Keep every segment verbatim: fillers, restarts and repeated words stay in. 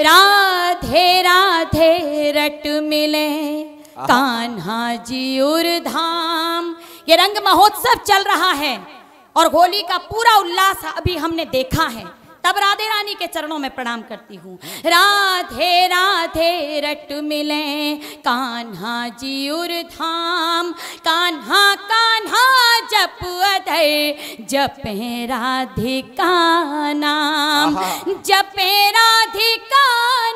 राधे राधे रट मिले कान्हा जी उर धाम। ये रंग महोत्सव चल रहा है और होली का पूरा उल्लास अभी हमने देखा है। तब राधे रानी के चरणों में प्रणाम करती हूँ। राधे राधे रट मिले कान्हा जी उर धाम, कान्हा कान्हा जप अधय जपे राधिका नाम, जपे राधिका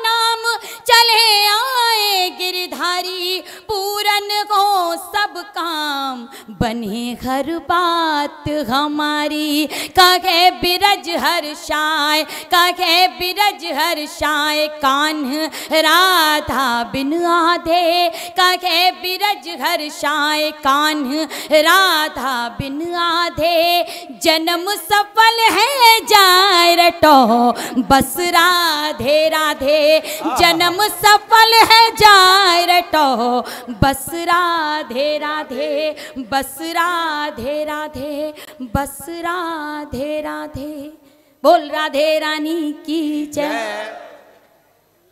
नाम चले आए गिरधारी, पूरन हो सब काम बने हर बात हमारी। कहे बिरज हर शाम कहे बिरज हर शाय कान्ह राधा बिन आधे, कहे बिरज हर शाय कान्ह राधा बिन आधे। जन्म सफल है जाय रटो बस राधे राधे, जन्म सफल है जाय रटो बस राधे राधे, बस राधे राधे, बस राधे राधे। बोल राधे रानी की जय।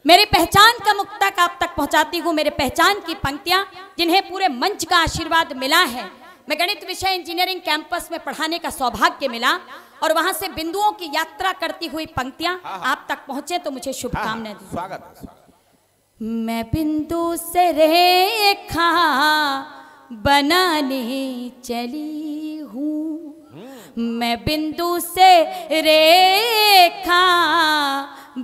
मेरी पहचान का मुख तक आप तक पहुंचाती हूँ, मेरे पहचान की पंक्तियाँ जिन्हें पूरे मंच का आशीर्वाद मिला है। मैं गणित विषय इंजीनियरिंग कैंपस में पढ़ाने का सौभाग्य मिला और वहाँ से बिंदुओं की यात्रा करती हुई पंक्तियाँ आप तक पहुँचे तो मुझे शुभकामनाएं। स्वागत। मैं बिंदु से रेखा बनाने चली हूँ, मैं बिंदु से रेखा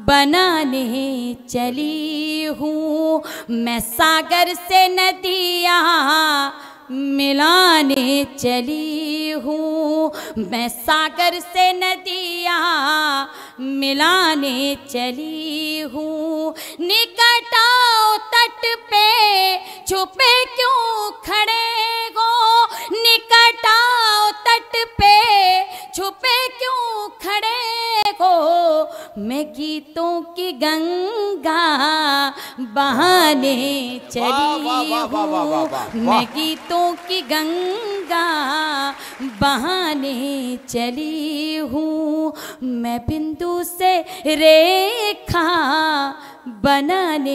बनाने चली हूँ, मैं सागर से नदियाँ मिलाने चली हूँ, मैं सागर से नदियाँ मिलाने चली हूँ। निकट आओ तट पे छुपे क्यों खड़े हो, निकट आओ तट पे छुपे क्यों खड़े हो, मैं गीतों की गंगा बहाने चली हूँ, मैं गीतों की गंगा बहाने चली हूँ, मैं बिंदु से रेखा बनाने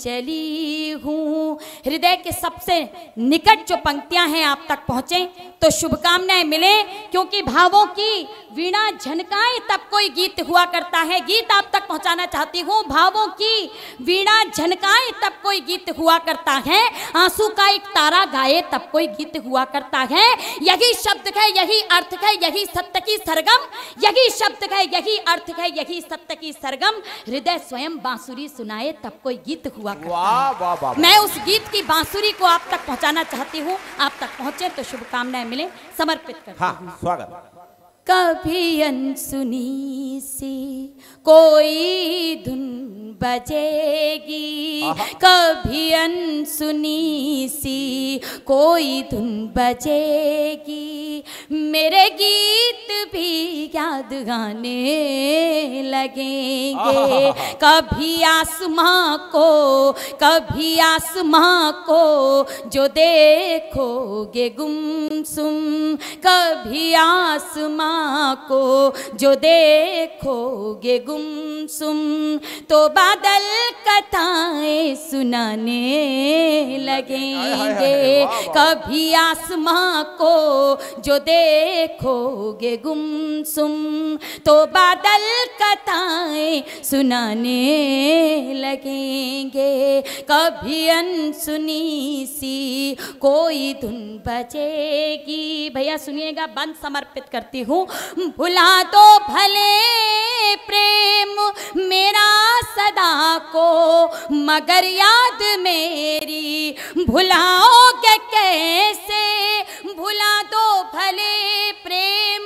चली हूँ। हृदय के सबसे निकट जो पंक्तियाँ हैं आप तक पहुँचें तो शुभकामनाएं मिले, क्योंकि भावों की वीणा झनकाए तब कोई गीत हुआ करता है। गीत आप तक पहुँचाना चाहती हूँ। भावों की वीणा झनकाए तब कोई गीत हुआ करता है, आंसू का एक तारा गाए तब कोई गीत हुआ करता है। यही शब्द है, यही अर्थ है, यही सत्य की सरगम, यही शब्द है, यही अर्थ है, यही सत्य की सरगम। हृदय स्वयं बांसुरी सुनाए तब कोई गीत हुआ करता है। वाह वाह वाह। मैं उस गीत की बांसुरी को आप तक पहुंचाना चाहती हूँ। आप तक पहुंचे तो शुभकामनाएं मिले, समर्पित करती हूं। स्वागत। कभी अनसुनी सी कोई धुन बजेगी, कभी अनसुनी सी कोई धुन बजेगी, मेरे गीत भी याद गाने लगेंगे। कभी आसमां को कभी आसमां को जो देखोगे गुमसुम, कभी आसमां को जो देखोगे गुमसुम, तो बादल कथाएं सुनाने लगेंगे। कभी आसमां को जो देखोगे गुमसुम, तो बादल कथाएं सुनाने लगेंगे। कभी अनसुनी सी कोई धुन बजेगी। भैया सुनिएगा, बंद समर्पित करती हूँ। भुला दो भले प्रेम मेरा सदा को, मगर याद मेरी भुलाओगे कैसे, भुला दो भले प्रेम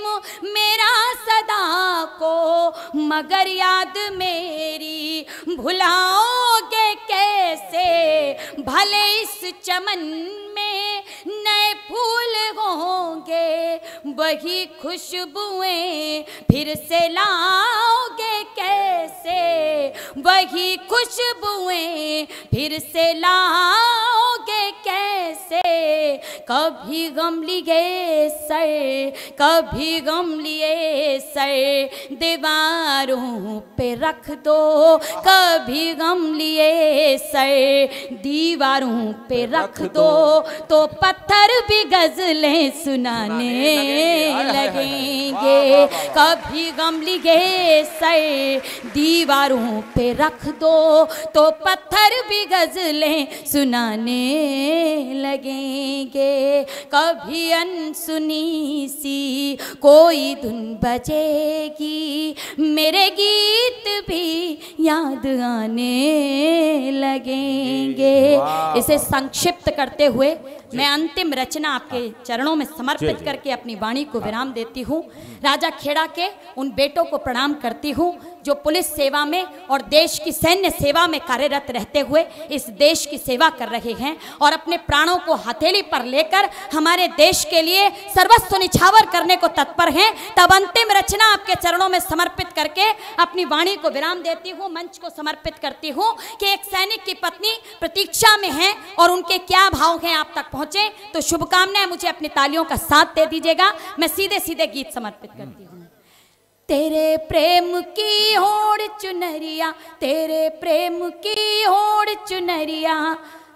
मेरा सदा को, मगर याद मेरी भुलाओगे कैसे। भले इस चमन में नए फूल होंगे, वही खुशबुएं फिर से लाओगे कैसे, वही खुशबुएं फिर से लाओगे कैसे। कभी गम लिए सर, कभी गम लिए सर दीवारों पे रख दो, कभी गम लिए सर दीवारों पे रख दो, तो पत्थर भी गजलें सुनाने लगेंगे। कभी गम लिए सर दीवारों पे रख दो, तो पत्थर भी गजलें सुनाने लगेंगे। कभी अनसुनी सी कोई धुन बजेगी, मेरे गीत भी याद आने लगेंगे। इसे संक्षिप्त करते हुए मैं अंतिम रचना आपके चरणों में समर्पित करके अपनी वाणी को विराम देती हूँ। राजा खेड़ा के उन बेटों को प्रणाम करती हूँ जो पुलिस सेवा में और देश की सैन्य सेवा में कार्यरत रहते हुए इस देश की सेवा कर रहे हैं और अपने प्राणों को हथेली पर लेकर हमारे देश के लिए सर्वस्व निछावर करने को तत्पर हैं। तब अंतिम रचना आपके चरणों में समर्पित करके अपनी वाणी को विराम देती हूँ, मंच को समर्पित करती हूँ कि एक सैनिक की पत्नी प्रतीक्षा में है और उनके क्या भाव हैं आप तक पहुँचे, तो शुभकामनाएं। मुझे अपनी तालियों का साथ दे दीजिएगा। मैं सीधे सीधे गीत समर्पित करती हूँ। तेरे प्रेम की होड़ चुनरिया, तेरे प्रेम की होड़ चुनरिया।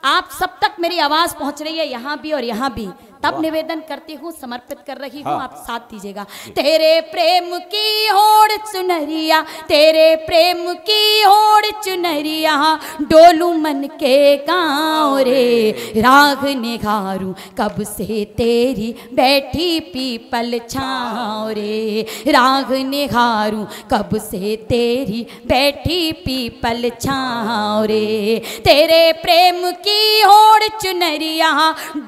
आप सब तक मेरी आवाज पहुंच रही है, यहाँ भी और यहाँ भी। तब निवेदन करती हूँ, समर्पित कर रही हूँ, आप साथ दीजिएगा। तेरे प्रेम की होड़ चुनरिया, तेरे प्रेम की होड़ चुनरिया, डोलू मन के गाँव रे राग निघारू, कब से तेरी बैठी पीपल छाँव रे, राग निघारू कब से तेरी बैठी पीपल छाँव रे। तेरे प्रेम की होड़ चुनरिया,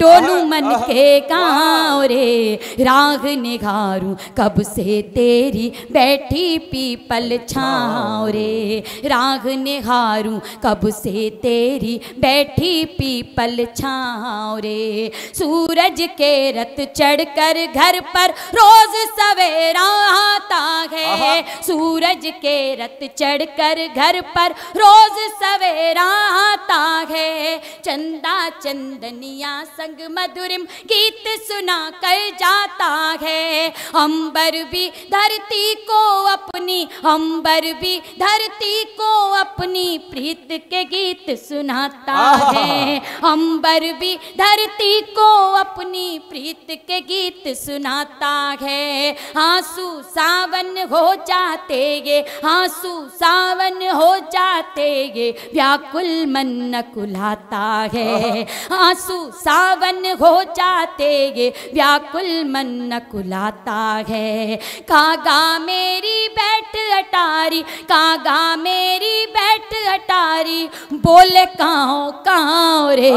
डोलू मन के गाँव रे राग निघारू, कब से तेरी बैठी पीपल छाँव रे, राग निघारू कब से तेरी बैठी पीपल छाँव रे। सूरज के रत चढ़कर घर पर रोज सवेरा आता है, सूरज के रत चढ़कर घर पर रोज सवेरा आता है, चंदा चंदनिया संग मधुरिम गीत सुना कर जाता है, अंबर भी धरती को अपनी, अंबर भी धरती को अपनी प्रीत के गीत सुनाता है, अंबर भी धरती को अपनी प्रीत के गीत सुनाता है। आंसू सावन हो जाते ये, आंसू सावन हो जाते ये, व्याकुल मन न कुलाता है, आंसू सावन हो जाते ये, व्याकुल मन न कुलाता है। कागा मेरी बैठ अटारी, कागा मेरी बैठ अटारी, बोले काँव काँव रे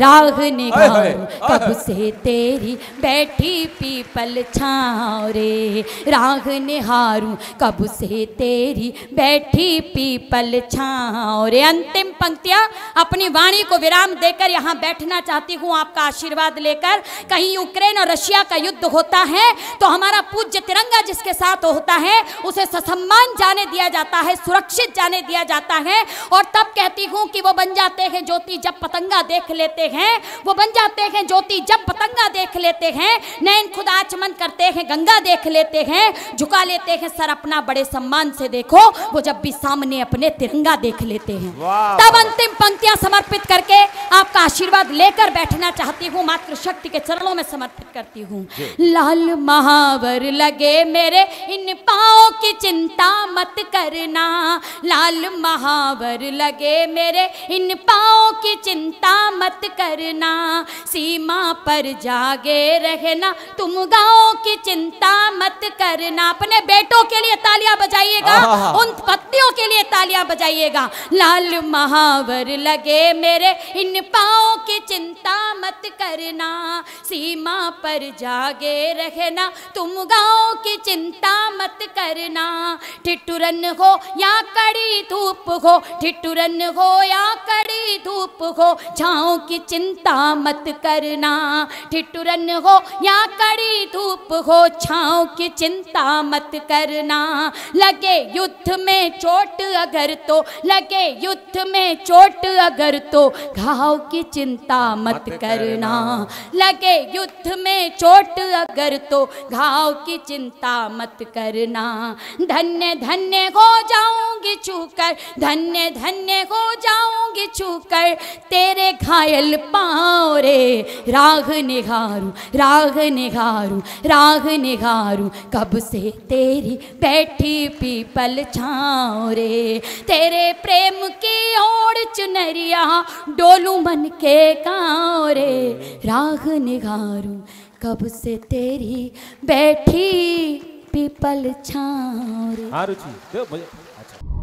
राग निघारू, कब से तेरी बैठी पीपल छाँव रे, राग निहारू कब से तेरी बैठी पीपल छाँव रे। अंतिम पंक्तियाँ अपनी वाणी को विराम देकर यहाँ बैठना चाहती हूँ आपका आशीर्वाद लेकर। कहीं यूक्रेन और रशिया का युद्ध होता है तो हमारा पूज्य तिरंगा जिसके साथ होता है उसे ससम्मान जाने दिया जाता है, सुरक्षित जाने दिया जाता है। और तब कहती हूँ कि वो बन जाते हैं ज्योति जब पतंगा देख लेते हैं, वो बन जाते हैं ज्योति जब पतंगा देख लेते हैं, नैन खुद आचमन करते हैं गंगा देख लेते हैं, झुका लेते हैं सर अपना बड़े सम्मान से, देखो वो जब भी सामने अपने तिरंगा देख लेते हैं। तब अंतिम पंक्तियां समर्पित करके आपका आशीर्वाद लेकर बैठना चाहती हूँ, मातृशक्ति के चरणों में समर्पित करती हूँ। लाल महावर लगे मेरे इन पाँव की चिंता मत करना, लाल महावर लगे मेरे इन पाँव की चिंता मत करना, सीमा पर जागे रहना तुम गाँव की चिंता मत करना। अपने बेटों के लिए तालियां बजाइएगा, उन पत्नियों के लिए तालियां बजाइएगा। लाल महावर लगे मेरे इन पाँव की चिंता मत करना, सीमा पर जागे रहना तुम गाँव की चिंता मत करना, ठिठुरन हो या कड़ी धूप हो, ठिठुर पूरन हो या कड़ी धूप हो, छाँव की चिंता मत करना। ठिठुरन हो या कड़ी धूप हो, छाँव की चिंता मत करना। लगे युद्ध में चोट अगर तो, लगे युद्ध में चोट अगर तो, घाव की चिंता मत करना। लगे युद्ध में चोट अगर तो, घाव की चिंता मत करना। धन्य धन्य हो जाऊंगी छूकर, धन्य धन्य हो जाऊंगी छूकर, तेरे घायल पाँव रे राग निगारू राग निगारू राग निगारू। कब से तेरी बैठी पीपल छाँव रे, तेरे प्रेम की ओर चुनरिया डोलू मन के गाँव रे राग निगारू। कब से तेरी बैठी पीपल छाँव रे। हाँ रुचि, अच्छा।